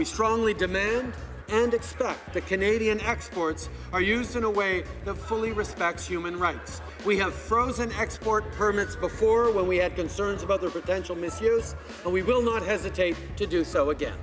We strongly demand and expect that Canadian exports are used in a way that fully respects human rights. We have frozen export permits before when we had concerns about their potential misuse, and we will not hesitate to do so again.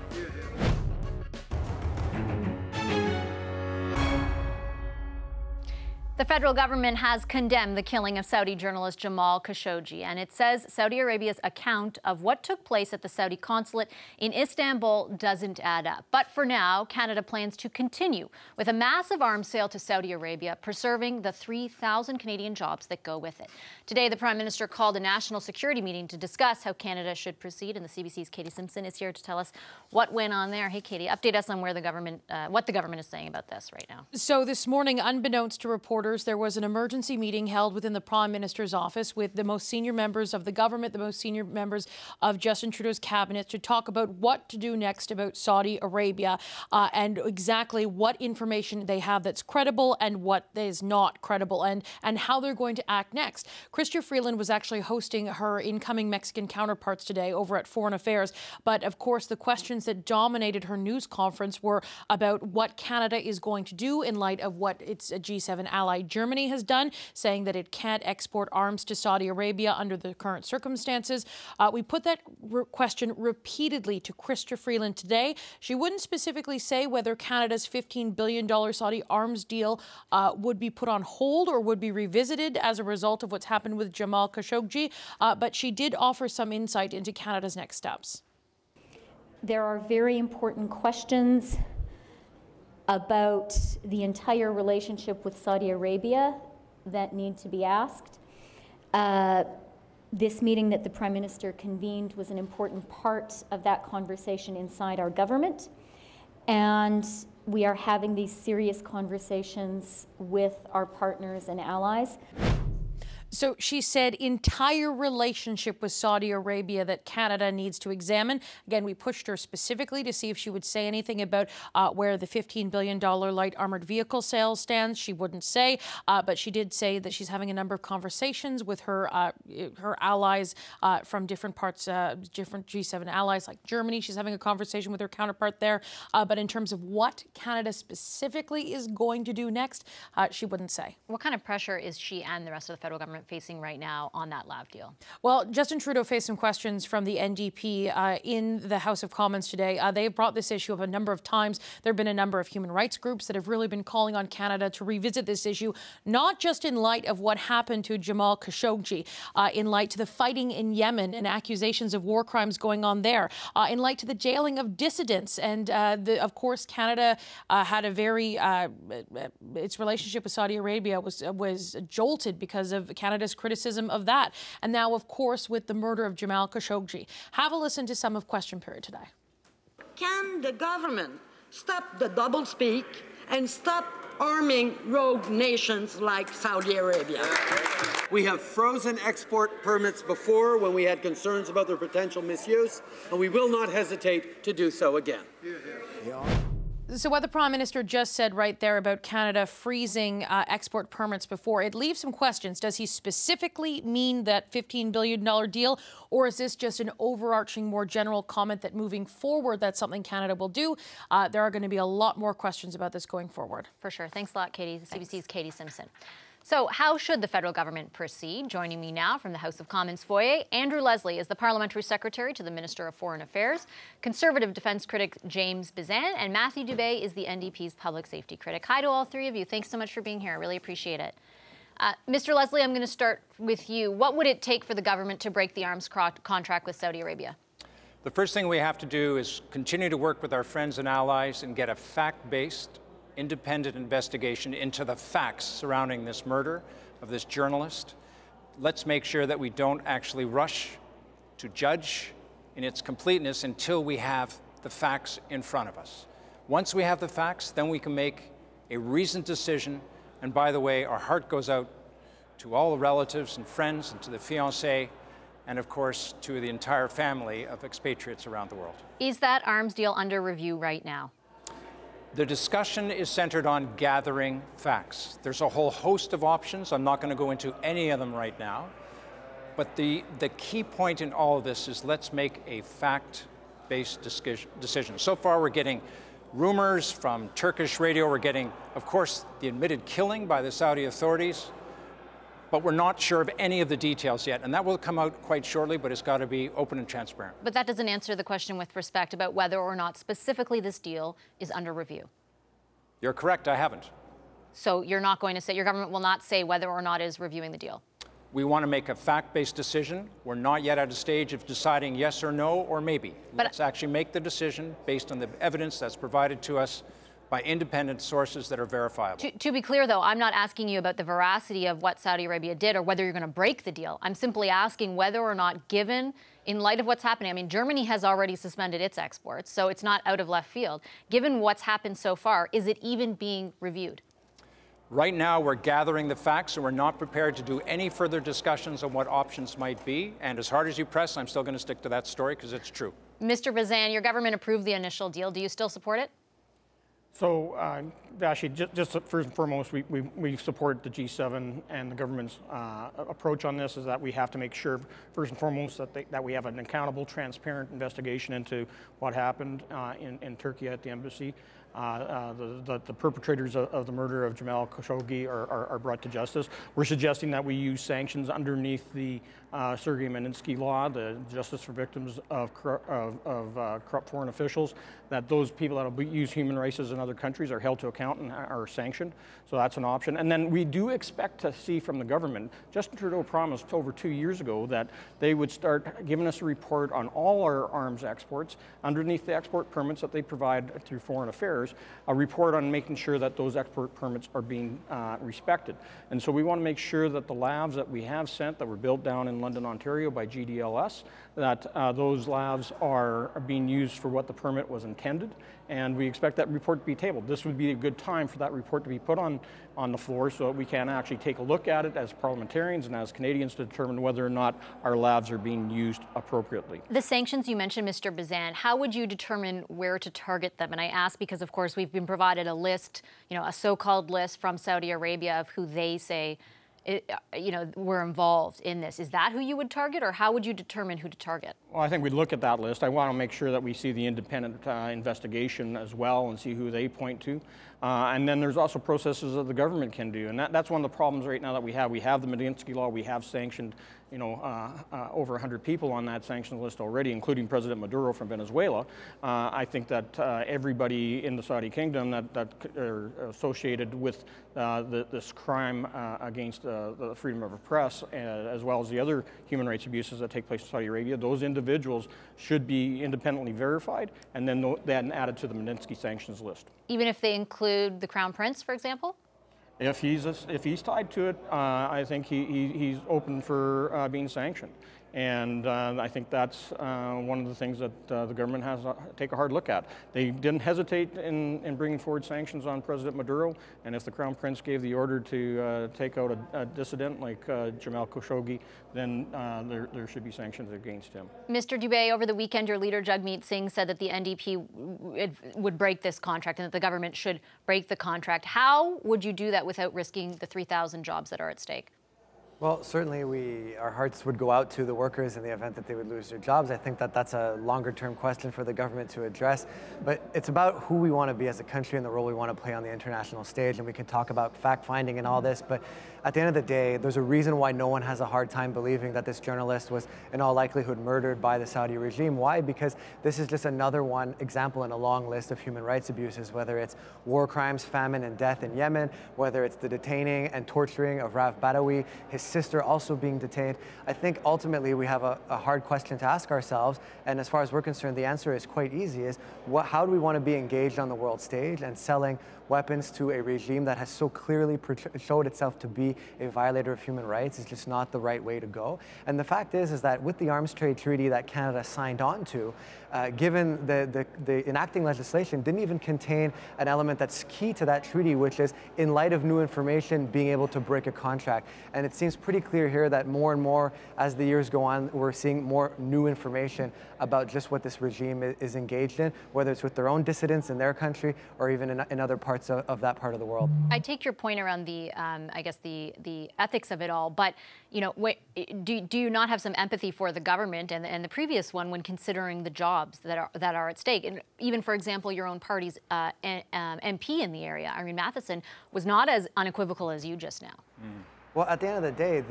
The federal government has condemned the killing of Saudi journalist Jamal Khashoggi, and it says Saudi Arabia's account of what took place at the Saudi consulate in Istanbul doesn't add up. But for now, Canada plans to continue with a massive arms sale to Saudi Arabia, preserving the 3,000 Canadian jobs that go with it. Today, the Prime Minister called a national security meeting to discuss how Canada should proceed, and the CBC's Katie Simpson is here to tell us what went on there. Hey, Katie, update us on where the government, what the government is saying about this right now. So this morning, unbeknownst to reporters, there was an emergency meeting held within the Prime Minister's office with the most senior members of the government, the most senior members of Justin Trudeau's cabinet, to talk about what to do next about Saudi Arabia and exactly what information they have that's credible and what is not credible, and how they're going to act next. Chrystia Freeland was actually hosting her incoming Mexican counterparts today over at Foreign Affairs, but of course the questions that dominated her news conference were about what Canada is going to do in light of what its G7 ally Germany has done, saying that it can't export arms to Saudi Arabia under the current circumstances. We put that question repeatedly to Chrystia Freeland today. She wouldn't specifically say whether Canada's $15 billion Saudi arms deal would be put on hold or would be revisited as a result of what's happened with Jamal Khashoggi, but she did offer some insight into Canada's next steps. There are very important questions about the entire relationship with Saudi Arabia that need to be asked. This meeting that the Prime Minister convened was an important part of that conversation inside our government, and we are having these serious conversations with our partners and allies. So she said entire relationship with Saudi Arabia that Canada needs to examine. Again, we pushed her specifically to see if she would say anything about where the $15 billion light armored vehicle sale stands. She wouldn't say, but she did say that she's having a number of conversations with her her allies from different parts, different G7 allies like Germany. She's having a conversation with her counterpart there. But in terms of what Canada specifically is going to do next, she wouldn't say. What kind of pressure is she and the rest of the federal government facing right now on that lab deal? Well, Justin Trudeau faced some questions from the NDP in the House of Commons today. They brought this issue up a number of times. There have been a number of human rights groups that have really been calling on Canada to revisit this issue, not just in light of what happened to Jamal Khashoggi, in light to the fighting in Yemen and accusations of war crimes going on there, in light to the jailing of dissidents. And of course, Canada had a very, its relationship with Saudi Arabia was jolted because of Canada's criticism of that. And now, of course, with the murder of Jamal Khashoggi. Have a listen to some of Question Period today. Can the government stop the double speak and stop arming rogue nations like Saudi Arabia? We have frozen export permits before when we had concerns about their potential misuse, and we will not hesitate to do so again. Yeah. So what the Prime Minister just said right there about Canada freezing export permits before, it leaves some questions. Does he specifically mean that $15 billion deal, or is this just an overarching, more general comment that moving forward, that's something Canada will do? There are going to be a lot more questions about this going forward. For sure. Thanks a lot, Katie. The CBC's Katie Simpson. So how should the federal government proceed? Joining me now from the House of Commons foyer, Andrew Leslie is the Parliamentary Secretary to the Minister of Foreign Affairs, Conservative defense critic James Bezan, and Matthew Dubé is the NDP's public safety critic. Hi to all three of you. Thanks so much for being here. I really appreciate it. Mr. Leslie, I'm going to start with you. What would it take for the government to break the arms contract with Saudi Arabia? The first thing we have to do is continue to work with our friends and allies and get a fact-based, independent investigation into the facts surrounding this murder of this journalist. Let's make sure that we don't actually rush to judge in its completeness until we have the facts in front of us. Once we have the facts, then we can make a reasoned decision. And by the way, our heart goes out to all the relatives and friends and to the fiancé, and of course to the entire family of expatriates around the world. Is that arms deal under review right now? The discussion is centered on gathering facts. There's a whole host of options. I'm not going to go into any of them right now. But the key point in all of this is let's make a fact fact-based decision. So far, we're getting rumors from Turkish radio. We're getting, of course, the admitted killing by the Saudi authorities, but we're not sure of any of the details yet. And that will come out quite shortly, but it's got to be open and transparent. But that doesn't answer the question with respect about whether or not specifically this deal is under review. You're correct. I haven't. So you're not going to say, your government will not say whether or not it is reviewing the deal? We want to make a fact-based decision. We're not yet at a stage of deciding yes or no or maybe. But let's actually make the decision based on the evidence that's provided to us by independent sources that are verifiable. To be clear, though, I'm not asking you about the veracity of what Saudi Arabia did or whether you're going to break the deal. I'm simply asking whether or not, given, in light of what's happening, I mean, Germany has already suspended its exports, so it's not out of left field. Given what's happened so far, is it even being reviewed? Right now, we're gathering the facts, and we're not prepared to do any further discussions on what options might be. And as hard as you press, I'm still going to stick to that story because it's true. Mr. Bezan, your government approved the initial deal. Do you still support it? So, actually, just first and foremost, we support the G7 and the government's approach on this is that we have to make sure, first and foremost, that we have an accountable, transparent investigation into what happened in Turkey at the embassy. The perpetrators of the murder of Jamal Khashoggi are brought to justice. We're suggesting that we use sanctions underneath the Sergei Magnitsky law, the Justice for Victims of Corrupt Foreign Officials, that those people that abuse human rights in other countries are held to account and are sanctioned. So that's an option. And then we do expect to see from the government, Justin Trudeau promised over 2 years ago that they would start giving us a report on all our arms exports underneath the export permits that they provide through Foreign Affairs, a report on making sure that those export permits are being respected. And so we want to make sure that the labs that we have sent that were built down in London, Ontario by GDLS, that those labs are being used for what the permit was intended. And we expect that report to be tabled. This would be a good time for that report to be put on the floor so that we can actually take a look at it as parliamentarians and as Canadians to determine whether or not our labs are being used appropriately. The sanctions you mentioned, Mr. Bezan, how would you determine where to target them? And I ask because, of course, we've been provided a list, you know, a so-called list from Saudi Arabia of who they say, you know, were involved in this. Is that who you would target, or how would you determine who to target? Well, I think we'd look at that list. I want to make sure that we see the independent investigation as well and see who they point to. And then there's also processes that the government can do. And that's one of the problems right now that we have. We have the Magnitsky law. We have sanctioned, you know, over 100 people on that sanctions list already, including President Maduro from Venezuela. I think that everybody in the Saudi kingdom that are associated with this crime against the freedom of the press, as well as the other human rights abuses that take place in Saudi Arabia, those individuals should be independently verified and then added to the Magnitsky sanctions list. Even if they include the Crown Prince, for example? If he's tied to it, I think he's open for being sanctioned. And I think that's one of the things that the government has to take a hard look at. They didn't hesitate in bringing forward sanctions on President Maduro. And if the Crown Prince gave the order to take out a dissident like Jamal Khashoggi, then there should be sanctions against him. Mr. Dubé, over the weekend, your leader, Jagmeet Singh, said that the NDP would break this contract and that the government should break the contract. How would you do that without risking the 3,000 jobs that are at stake? Well, certainly our hearts would go out to the workers in the event that they would lose their jobs. I think that that's a longer-term question for the government to address. But it's about who we want to be as a country and the role we want to play on the international stage. And we can talk about fact-finding and all this, but at the end of the day, there's a reason why no one has a hard time believing that this journalist was in all likelihood murdered by the Saudi regime. Why? Because this is just another one example in a long list of human rights abuses, whether it's war crimes, famine, and death in Yemen, whether it's the detaining and torturing of Raif Badawi, his sister also being detained. I think ultimately we have a hard question to ask ourselves, and as far as we're concerned, the answer is quite easy, is how do we want to be engaged on the world stage and selling weapons to a regime that has so clearly showed itself to be a violator of human rights is just not the right way to go. And the fact is that with the arms trade treaty that Canada signed on to, given the enacting legislation didn't even contain an element that's key to that treaty, which is in light of new information, being able to break a contract. And it seems pretty clear here that more and more, as the years go on, we're seeing more new information about just what this regime is engaged in, whether it's with their own dissidents in their country or even in other parts of that part of the world. I take your point around the, I guess, the ethics of it all, but you know, do you not have some empathy for the government and the previous one when considering the jobs that are at stake? And even, for example, your own party's MP in the area, Irene Matheson, was not as unequivocal as you just now. Mm. Well, at the end of the day,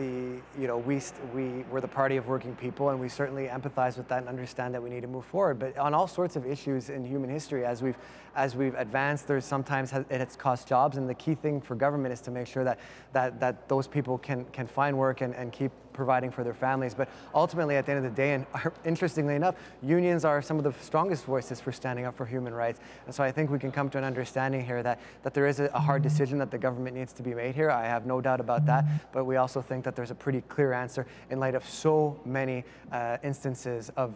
we're the party of working people, and we certainly empathize with that and understand that we need to move forward. But on all sorts of issues in human history, as we've advanced, there's sometimes it's cost jobs, and the key thing for government is to make sure that those people can find work and keep providing for their families. But ultimately, at the end of the day, and interestingly enough, unions are some of the strongest voices for standing up for human rights. And so I think we can come to an understanding here that there is a hard decision that the government needs to be made here. I have no doubt about that. But we also think that there's a pretty clear answer in light of so many instances of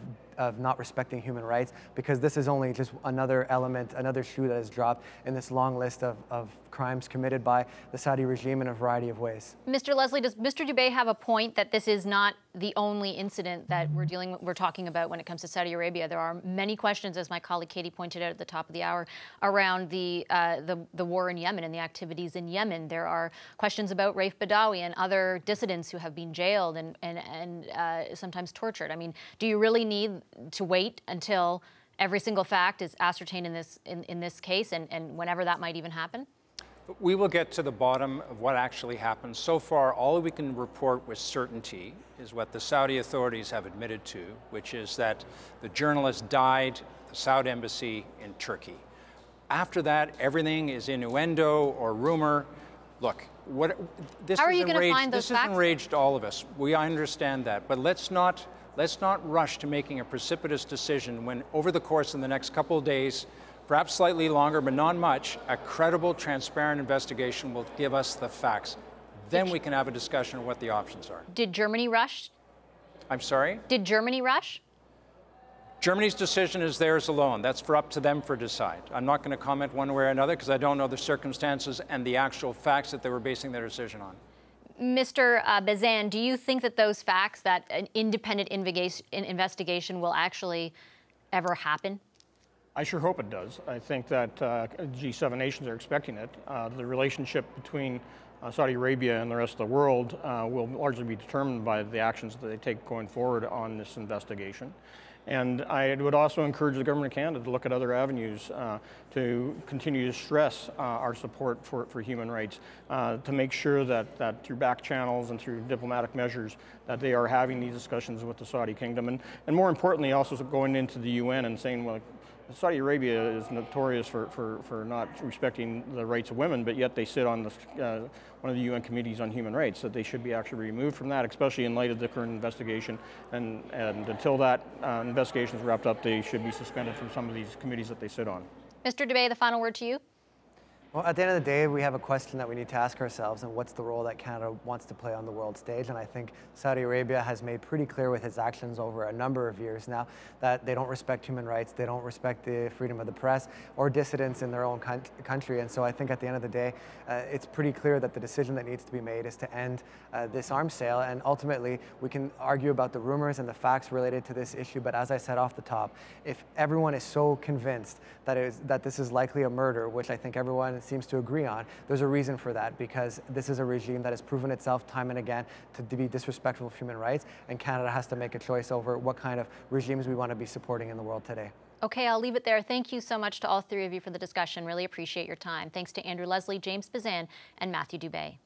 not respecting human rights, because this is only just another element, another shoe that is dropped in this long list of crimes committed by the Saudi regime in a variety of ways. Mr. Leslie, does Mr. Dubé have a point that this is not the only incident that we're talking about when it comes to Saudi Arabia? There are many questions, as my colleague Katie pointed out at the top of the hour, around the war in Yemen and the activities in Yemen. There are questions about Raif Badawi and other dissidents who have been jailed and sometimes tortured. I mean, do you really need to wait until every single fact is ascertained in this case, and whenever that might even happen? We will get to the bottom of what actually happened. So far, all we can report with certainty is what the Saudi authorities have admitted to, which is that the journalist died at the Saudi embassy in Turkey. After that, everything is innuendo or rumor. Look, how are you going to find those facts? This has enraged all of us. I understand that, but let's not rush to making a precipitous decision when, over the course of the next couple of days, perhaps slightly longer, but not much, a credible, transparent investigation will give us the facts. Then we can have a discussion of what the options are. Did Germany rush? I'm sorry? Did Germany rush? Germany's decision is theirs alone. That's up to them to decide. I'm not going to comment one way or another because I don't know the circumstances and the actual facts that they were basing their decision on. Mr. Bezan, do you think that those facts, that an independent investigation will actually ever happen? I sure hope it does. I think that G7 nations are expecting it. The relationship between Saudi Arabia and the rest of the world will largely be determined by the actions that they take going forward on this investigation. And I would also encourage the government of Canada to look at other avenues to continue to stress our support for human rights, to make sure that through back channels and through diplomatic measures that they are having these discussions with the Saudi kingdom. And more importantly, also going into the UN and saying, well, Saudi Arabia is notorious for not respecting the rights of women, but yet they sit on one of the UN committees on human rights, that they should be actually removed from that, especially in light of the current investigation. And until that investigation is wrapped up, they should be suspended from some of these committees that they sit on. Mr. Dubé, the final word to you. Well, at the end of the day, we have a question that we need to ask ourselves, and what's the role that Canada wants to play on the world stage? And I think Saudi Arabia has made pretty clear with its actions over a number of years now that they don't respect human rights, they don't respect the freedom of the press or dissidents in their own country. And so I think at the end of the day, it's pretty clear that the decision that needs to be made is to end this arms sale. And ultimately, we can argue about the rumors and the facts related to this issue. But as I said off the top, if everyone is so convinced that this is likely a murder, which I think everyone seems to agree on, there's a reason for that, because this is a regime that has proven itself time and again to be disrespectful of human rights, and Canada has to make a choice over what kind of regimes we want to be supporting in the world today. Okay, I'll leave it there. Thank you so much to all three of you for the discussion. Really appreciate your time. Thanks to Andrew Leslie, James Bezan, and Matthew Dubé.